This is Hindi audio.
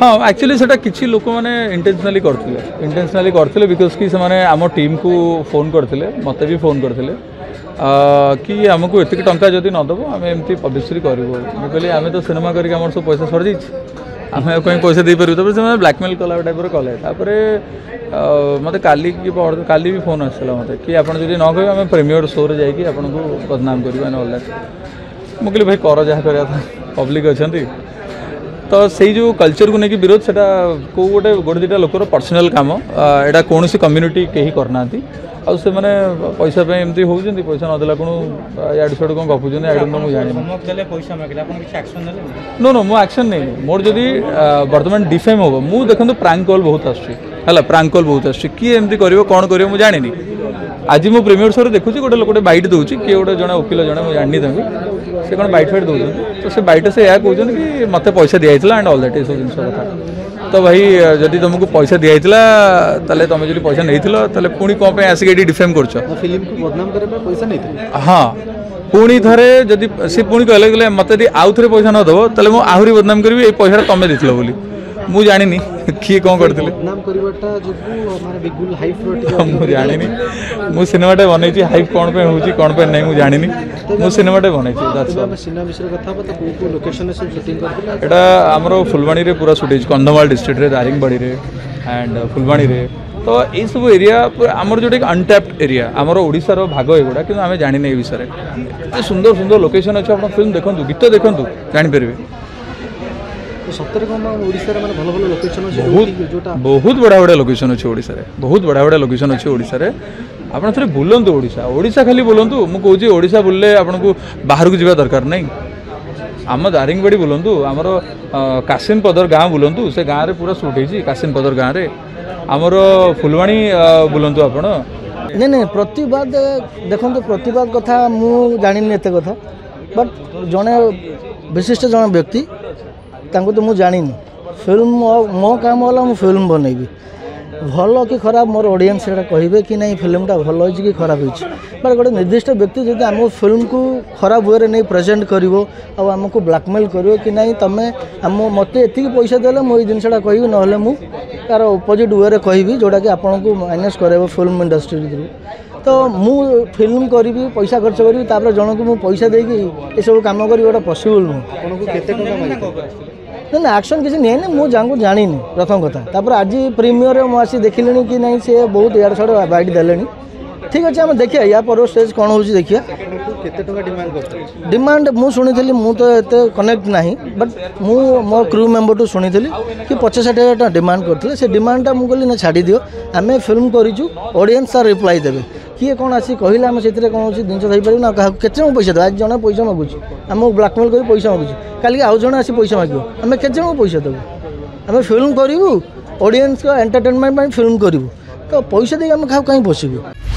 हाँ एक्चुअली सेटा किसी लोक मैंने इंटेंशनली करथिले बिकज कि से आम टीम को फोन करथिले मते भी फोन करथिले कि आमको एतिक टंका जदि नदब आम एमती पब्लिसिटी करूँ मैं कहली आम तो सिनेमा करके आम सब पैसा सर जामें कहीं पैसा दे पारू तो से ब्लैकमेल कला टाइप कले मत का भी फोन आसाला मतलब कि आप जो न कह आम प्रीमियर शो रे जाकि आपको बदनाम करल मुझे भाई कर जहाँ कर पब्लिक अच्छा तो से जो कल्चर को लेकिन विरोध से गोटे गोटे दुटा लोकर पर्सनाल काम एटा कौन सी कम्युनिटी कहीं करना आज से मैंने पैसा एमती हो पैसा नदेला कौन याड सियाड़ कौन गपुच जानी नो नो मो एक्शन नहीं मोर जदि बर्तमान डिफेम हम मु देखो प्रांक कॉल बहुत आसला प्रांक कॉल बहुत आस किए एमती कर कौन कर जानी आज मो प्रीमियर शो देखु गोटे लोक बैट दौर किए गोटे जन वकिल जन जानी से कौन बैट फैट दौरान तो से बैट से या कहते कि मत पैसा दिजाला एंड अल दैट सब जिन कथा तो भाई जदि तुमको पैसा दिजाला तुम जो पैसा नहीं पुणी कौन आसिक ये डिफेम कर हाँ पुणी थे जदि सी पुणी कहले गले मत आउ थे पैसा नदेव तेल मुझे आहरी बदनाम करी ये पैसा तुम्हें देती बोली मु जानी किए कौन करते जानी मुझे सिनेमाटे बनई हाइप कौन हो कौन ना मुझे जानी मुझे सिनेमाटे बनई एटा आमर फुलवाणी पूरा सुटेज कंधमाल डिस्ट्रिक्ट रे दारिंगबाड़ी रे एंड फुलवाणी रे तो ये सब एरिया आमर जो अनटैप्ड एरिया आमर ओडिशार भाग एगुड़ा कि आम जाने विषय में सुंदर सुंदर लोकेशन अच्छे आप फिल्म देखूँ गीत देखूँ जापर बहुत बढ़िया बढ़िया लोकेशन अच्छे ओडिशा बहुत बढ़िया बढ़िया लोकेशन अच्छे ओडिशा आपड़ थे बुलंतु ओडिशा ओडिशा खाली बुलंतु मु कहूँ ओडिशा बुलले आपको बाहर को जावा दरकार नहीं आम दारिंगबाड़ी बुलंतु आमर कासिम पदर गाँ बुलंतु से गाँव में पूरा सुट हो कासिम पदर गाँव में आमर फुलवाणी बुलंतु आप नहीं नहीं प्रतिवाद देखो प्रतिवाद कथा मुझे जानी एत कथा बट जड़े विशिष्ट जन व्यक्ति तांको तो मुझे जानी फिल्म मो काम वाला मुझे फिल्म बनईबी भल कि खराब मोर ऑडियंस कहे कि नहीं फिल्मटा भल हो कि खराब हो गोटे निर्दिष्ट व्यक्ति जो आम फिल्म को खराब वे नहीं प्रेजेंट कर आमको ब्लैकमेल कर कि नहीं तुम्हें आम मत ये पैसा दे मुझे जिनसा कह ना मुझे तार अपोजिट वे कहि जोटा कि आपको माइनस कर फिल्म इंडस्ट्री थ्रू तो मुझे फिल्म करी पैसा खर्च करी तापर जन को मुझे पैसा देकी ये सब काम करी गोटा पसिबल नुह ना ना एक्शन किसी नहीं ना मुझे जानको जानी प्रथम कथा तापर आज प्रीमियर में मुझे देखिले कि नहीं सी बहुत यार छाड़ बैट दे ठीक अच्छे आम देखिए या पर स्टेज कौन हो देखिए डिमांड मुझे तो ये कनेक्ट ना बट मो क्रू मेम्बर टू शुणी कि 50-60 हज़ार टाइम डिमांड करते से डिमांडटा मुझे ना छाड़ दियो आम फिल्म करूँ ऑडियंस तार रिप्लाई देवे किए कौन आसिक कहले आम से कौन हो जिन थी ना क्या कैसे पैसा दे आज जन पैसा मागुच आमको ब्लैकमेल कर पैसा मागुच कल आउ जन आसी पैसा मागे आम कैसे पैसा देव आम फिल्म करूँ ऑडियंस का एंटरटेनमेंट फिल्म करूँ तो पैसा देक आम क्या कहीं पोसबू।